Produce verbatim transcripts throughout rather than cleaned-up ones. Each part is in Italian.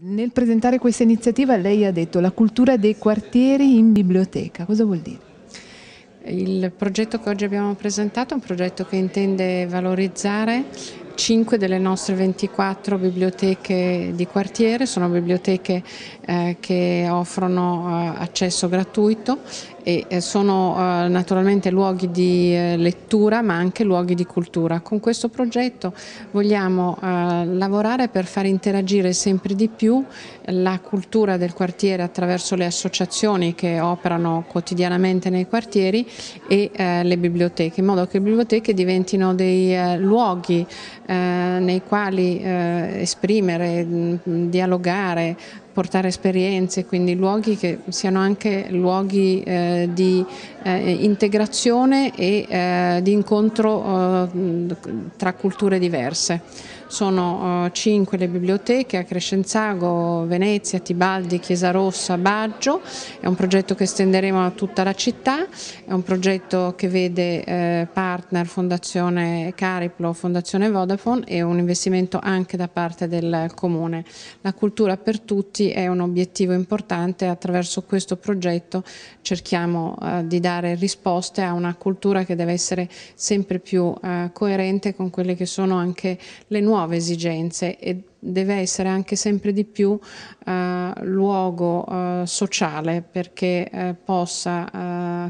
Nel presentare questa iniziativa lei ha detto la cultura dei quartieri in biblioteca, cosa vuol dire? Il progetto che oggi abbiamo presentato è un progetto che intende valorizzare cinque delle nostre ventiquattro biblioteche di quartiere, sono biblioteche eh, che offrono eh, accesso gratuito e eh, sono eh, naturalmente luoghi di eh, lettura ma anche luoghi di cultura. Con questo progetto vogliamo eh, lavorare per far interagire sempre di più la cultura del quartiere attraverso le associazioni che operano quotidianamente nei quartieri e eh, le biblioteche, in modo che le biblioteche diventino dei eh, luoghi nei quali eh, esprimere, mh, dialogare, portare esperienze, quindi luoghi che siano anche luoghi eh, di eh, integrazione e eh, di incontro eh, tra culture diverse. Sono eh, cinque le biblioteche a Crescenzago, Venezia, Tibaldi, Chiesa Rossa, Baggio. È un progetto che estenderemo a tutta la città, è un progetto che vede eh, partner Fondazione Cariplo, Fondazione Vodafone e un investimento anche da parte del Comune. La cultura per tutti è un obiettivo importante, attraverso questo progetto cerchiamo eh, di dare risposte a una cultura che deve essere sempre più eh, coerente con quelle che sono anche le nuove esigenze e deve essere anche sempre di più eh, luogo eh, sociale, perché eh, possa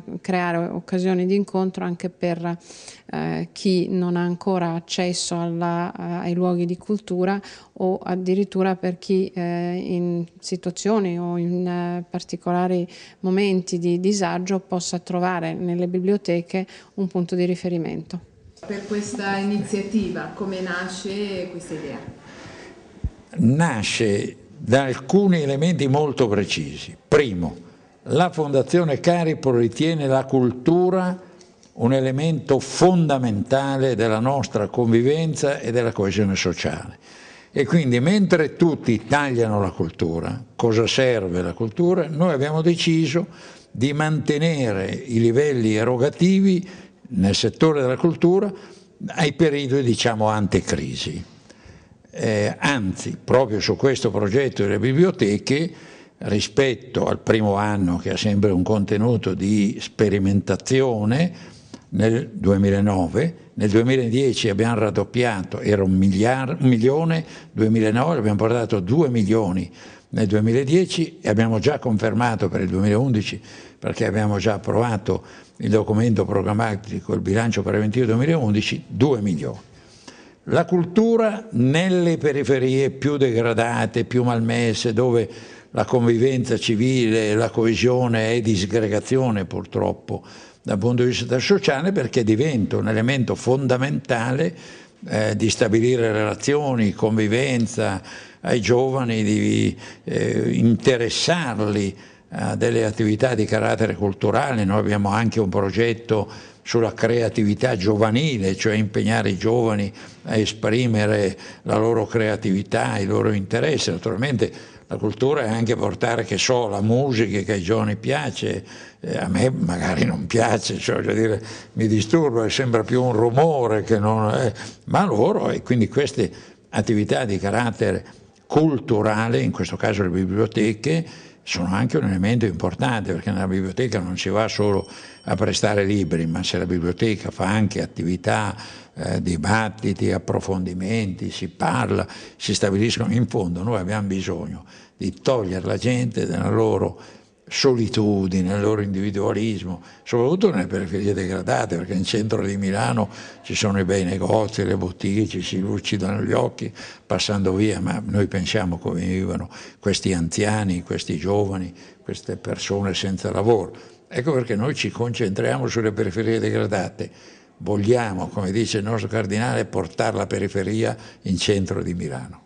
eh, creare occasioni di incontro anche per eh, chi non ha ancora accesso alla, ai luoghi di cultura o addirittura per chi eh, in situazioni o in eh, particolari momenti di disagio possa trovare nelle biblioteche un punto di riferimento. Per questa iniziativa, come nasce questa idea? Nasce da alcuni elementi molto precisi. Primo, la Fondazione Cariplo ritiene la cultura un elemento fondamentale della nostra convivenza e della coesione sociale. E quindi mentre tutti tagliano la cultura, cosa serve la cultura? Noi abbiamo deciso di mantenere i livelli erogativi nel settore della cultura ai periodi, diciamo, anticrisi. Eh, anzi, proprio su questo progetto delle biblioteche, rispetto al primo anno che ha sempre un contenuto di sperimentazione, nel duemilanove, nel duemiladieci abbiamo raddoppiato, era un, miliardo, un milione, duemilanove l'abbiamo portato a due milioni nel duemiladieci e abbiamo già confermato per il duemilaundici, perché abbiamo già approvato il documento programmatico, il bilancio preventivo duemilaundici, due milioni. La cultura nelle periferie più degradate, più malmesse, dove la convivenza civile, la coesione è disgregazione purtroppo dal punto di vista sociale, perché diventa un elemento fondamentale eh, di stabilire relazioni, convivenza ai giovani, di eh, interessarli a delle attività di carattere culturale. Noi abbiamo anche un progetto sulla creatività giovanile, cioè impegnare i giovani a esprimere la loro creatività, i loro interessi. Naturalmente la cultura è anche portare, che so, la musica che ai giovani piace, eh, a me magari non piace, cioè, voglio dire, mi disturba, sembra più un rumore che non è, ma loro, e quindi queste attività di carattere culturale, in questo caso le biblioteche, sono anche un elemento importante, perché nella biblioteca non si va solo a prestare libri, ma se la biblioteca fa anche attività, eh, dibattiti, approfondimenti, si parla, si stabiliscono. In fondo noi abbiamo bisogno di togliere la gente dalla loro solitudine, dal loro individualismo, soprattutto nelle periferie degradate, perché in centro di Milano ci sono i bei negozi, le bottiglie, ci si lucidano gli occhi passando via, ma noi pensiamo come vivono questi anziani, questi giovani, queste persone senza lavoro. Ecco perché noi ci concentriamo sulle periferie degradate, vogliamo, come dice il nostro cardinale, portare la periferia in centro di Milano.